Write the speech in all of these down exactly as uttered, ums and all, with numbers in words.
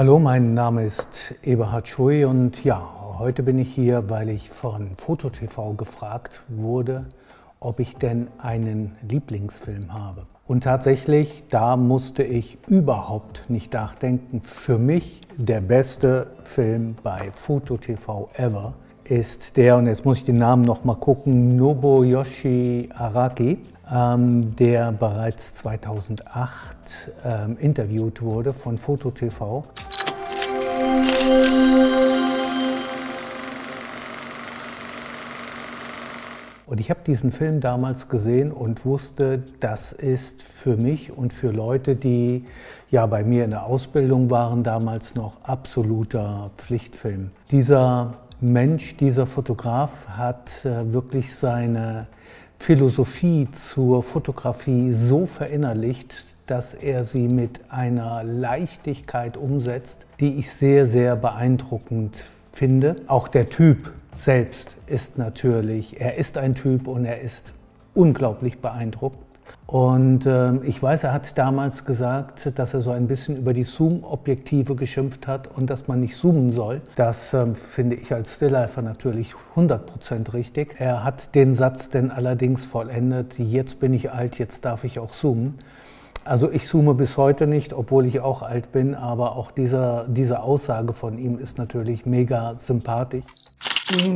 Hallo, mein Name ist Eberhard Schuy und ja, heute bin ich hier, weil ich von FotoTV gefragt wurde, ob ich denn einen Lieblingsfilm habe. Und tatsächlich, da musste ich überhaupt nicht nachdenken. Für mich der beste Film bei FotoTV ever ist der, und jetzt muss ich den Namen noch mal gucken, Nobuyoshi Araki, ähm, der bereits zweitausendacht ähm, interviewt wurde von FotoTV. Und ich habe diesen Film damals gesehen und wusste, das ist für mich und für Leute, die ja bei mir in der Ausbildung waren, damals noch absoluter Pflichtfilm. Dieser Mensch, dieser Fotograf hat äh, wirklich seine Philosophie zur Fotografie so verinnerlicht, dass er sie mit einer Leichtigkeit umsetzt, die ich sehr, sehr beeindruckend finde. Auch der Typ selbst ist natürlich, er ist ein Typ und er ist unglaublich beeindruckend. Und äh, ich weiß, er hat damals gesagt, dass er so ein bisschen über die Zoom-Objektive geschimpft hat und dass man nicht zoomen soll. Das äh, finde ich als Stilllifer natürlich hundert Prozent richtig. Er hat den Satz denn allerdings vollendet, jetzt bin ich alt, jetzt darf ich auch zoomen. Also ich zoome bis heute nicht, obwohl ich auch alt bin, aber auch dieser, diese Aussage von ihm ist natürlich mega sympathisch.生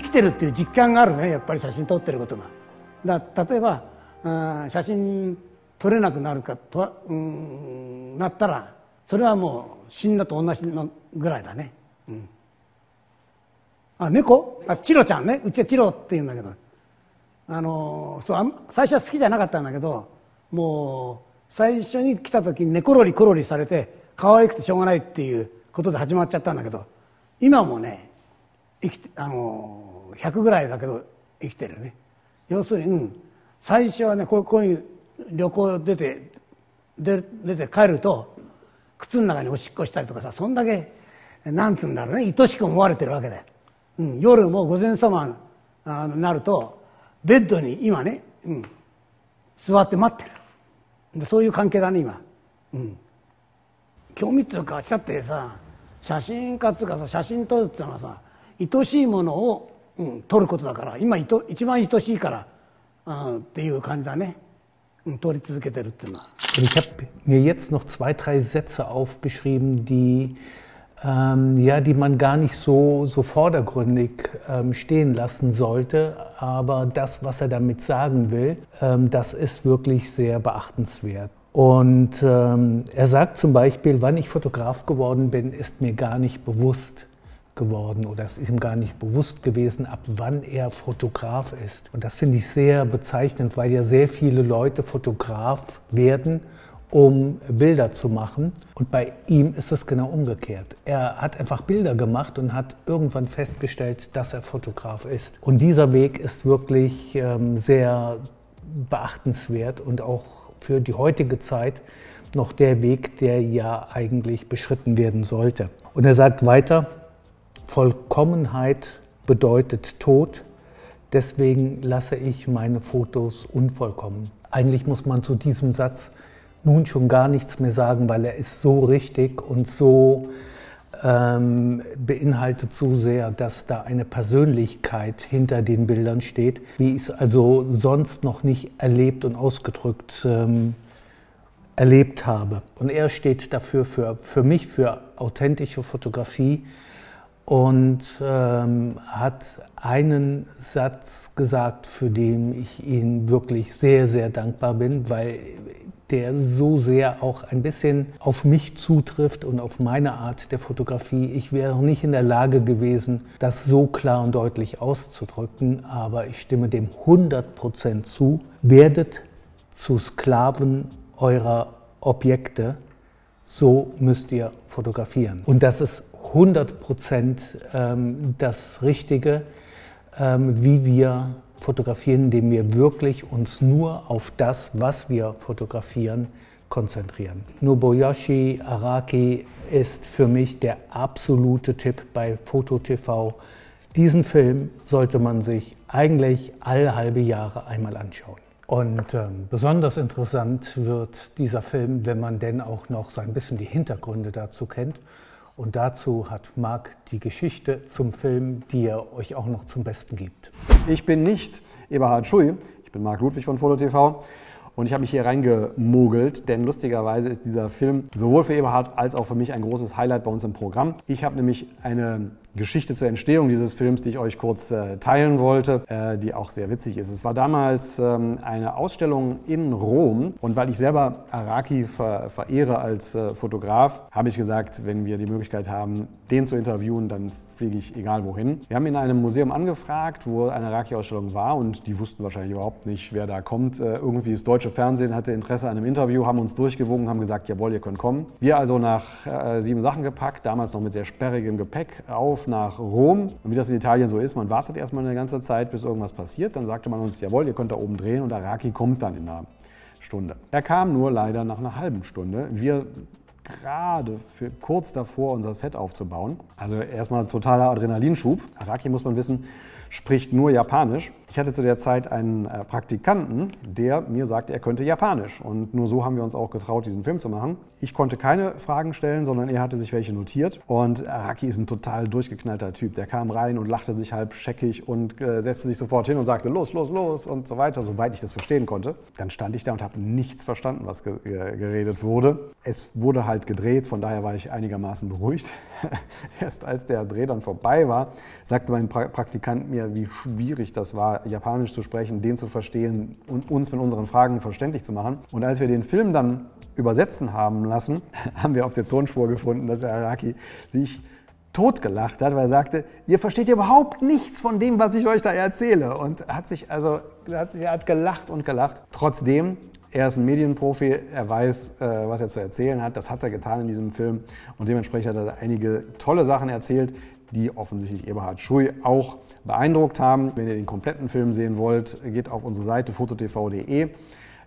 きてるっていう実感があるね、やっぱり写真撮ってることが。だ例えば、うん、写真撮れなくなるかとは、うん、なったら、それはもう死んだと同じのぐらいだね。うん。あ、猫？あ、チロちゃんね。うちはチロって言うんだけど。あの、そう、最初は好きじゃなかったんだけど、もう最初に来た時に猫ロリコロリされて、可愛くてしょうがないっていうことで始まっちゃったんだけど、今もね、 生きてあのひゃくぐらいだけど生きてるね。要するに、うん、最初はね、こう、こういう旅行出て出て帰ると靴の中におしっこしたりとかさ、そんだけなんつうんだろうね、愛しく思われてるわけだよ。うん、夜も午前様になるとベッドに今ね、うん、座って待ってる。でそういう関係だね今。うん。興味っていうか、しちゃってさ、写真家っていうかさ、写真撮るっていうのはさ、 愛しいものを、うん、撮ることだから、今いと一番愛しいから、うん、っていう感じだね、うん、撮り続けてるっていうのは。Ich habe mir jetzt noch zwei, drei Sätze aufgeschrieben, die ähm, ja, die man gar nicht so so vordergründig ähm, stehen lassen sollte, aber das, was er damit sagen will, ähm, das ist wirklich sehr beachtenswert. Und ähm, er sagt zum Beispiel, wann ich Fotograf geworden bin, ist mir gar nicht bewusst geworden, oder es ist ihm gar nicht bewusst gewesen, ab wann er Fotograf ist. Und das finde ich sehr bezeichnend, weil ja sehr viele Leute Fotograf werden, um Bilder zu machen. Und bei ihm ist es genau umgekehrt. Er hat einfach Bilder gemacht und hat irgendwann festgestellt, dass er Fotograf ist. Und dieser Weg ist wirklich ähm, sehr beachtenswert und auch für die heutige Zeit noch der Weg, der ja eigentlich beschritten werden sollte. Und er sagt weiter, Vollkommenheit bedeutet Tod, Deswegen lasse ich meine Fotos unvollkommen. Eigentlich muss man zu diesem Satz nun schon gar nichts mehr sagen, weil er ist so richtig und so ähm, beinhaltet so sehr, dass da eine Persönlichkeit hinter den Bildern steht, wie ich es also sonst noch nicht erlebt und ausgedrückt ähm, erlebt habe. Und er steht dafür für, für mich für authentische Fotografie und ähm, hat einen Satz gesagt, für den ich ihm wirklich sehr, sehr dankbar bin, weil der so sehr auch ein bisschen auf mich zutrifft und auf meine Art der Fotografie. Ich wäre nicht in der Lage gewesen, das so klar und deutlich auszudrücken, aber ich stimme dem hundert Prozent zu. Werdet zu Sklaven eurer Objekte, so müsst ihr fotografieren. Und das ist hundert Prozent das Richtige, wie wir fotografieren, indem wir wirklich uns nur auf das, was wir fotografieren, konzentrieren. Nobuyoshi Araki ist für mich der absolute Tipp bei FotoTV. Diesen Film sollte man sich eigentlich alle halbe Jahre einmal anschauen. Und äh, besonders interessant wird dieser Film, wenn man denn auch noch so ein bisschen die Hintergründe dazu kennt. Und dazu hat Marc die Geschichte zum Film, die er euch auch noch zum Besten gibt. Ich bin nicht Eberhard Schuy, ich bin Marc Ludwig von FotoTV und ich habe mich hier reingemogelt, denn lustigerweise ist dieser Film sowohl für Eberhard als auch für mich ein großes Highlight bei uns im Programm. Ich habe nämlich eine Geschichte zur Entstehung dieses Films, die ich euch kurz äh, teilen wollte, äh, die auch sehr witzig ist. Es war damals ähm, eine Ausstellung in Rom und weil ich selber Araki ver verehre als äh, Fotograf, habe ich gesagt, wenn wir die Möglichkeit haben, den zu interviewen, dann fliege ich egal wohin. Wir haben in einem Museum angefragt, wo eine Araki-Ausstellung war und die wussten wahrscheinlich überhaupt nicht, wer da kommt. Äh, irgendwie das deutsche Fernsehen hatte Interesse an einem Interview, haben uns durchgewogen, haben gesagt, jawohl, ihr könnt kommen. Wir also nach äh, sieben Sachen gepackt, damals noch mit sehr sperrigem Gepäck, auf nach Rom. Und wie das in Italien so ist, man wartet erstmal eine ganze Zeit, bis irgendwas passiert. Dann sagte man uns, jawohl, ihr könnt da oben drehen und Araki kommt dann in einer Stunde. Er kam nur leider nach einer halben Stunde. Wir gerade für kurz davor, unser Set aufzubauen. Also erstmal totaler Adrenalinschub. Araki, muss man wissen, spricht nur Japanisch. Ich hatte zu der Zeit einen Praktikanten, der mir sagte, er könnte Japanisch. Und nur so haben wir uns auch getraut, diesen Film zu machen. Ich konnte keine Fragen stellen, sondern er hatte sich welche notiert. Und Araki ist ein total durchgeknallter Typ. Der kam rein und lachte sich halb scheckig und äh, setzte sich sofort hin und sagte, los, los, los und so weiter, soweit ich das verstehen konnte. Dann stand ich da und habe nichts verstanden, was ge geredet wurde. Es wurde halt gedreht, von daher war ich einigermaßen beruhigt. Erst als der Dreh dann vorbei war, sagte mein pra Praktikant mir, wie schwierig das war, Japanisch zu sprechen, den zu verstehen und uns mit unseren Fragen verständlich zu machen. Und als wir den Film dann übersetzen haben lassen, haben wir auf der Tonspur gefunden, dass der Araki sich totgelacht hat, weil er sagte, ihr versteht überhaupt nichts von dem, was ich euch da erzähle. Und hat sich also, hat, er hat gelacht und gelacht. Trotzdem, er ist ein Medienprofi, er weiß, äh, was er zu erzählen hat. Das hat er getan in diesem Film und dementsprechend hat er einige tolle Sachen erzählt, die offensichtlich Eberhard Schuy auch beeindruckt haben. Wenn ihr den kompletten Film sehen wollt, geht auf unsere Seite fototv punkt de.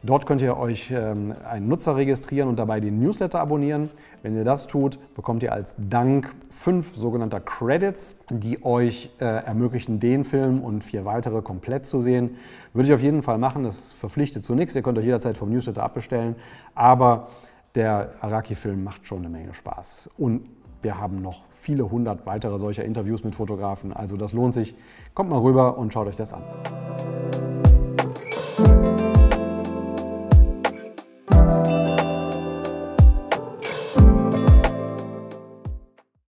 Dort könnt ihr euch ähm, einen Nutzer registrieren und dabei den Newsletter abonnieren. Wenn ihr das tut, bekommt ihr als Dank fünf sogenannter Credits, die euch äh, ermöglichen, den Film und vier weitere komplett zu sehen. Würde ich auf jeden Fall machen, das verpflichtet zu nichts. Ihr könnt euch jederzeit vom Newsletter abbestellen, aber der Araki-Film macht schon eine Menge Spaß. Und wir haben noch viele hundert weitere solcher Interviews mit Fotografen, also das lohnt sich. Kommt mal rüber und schaut euch das an.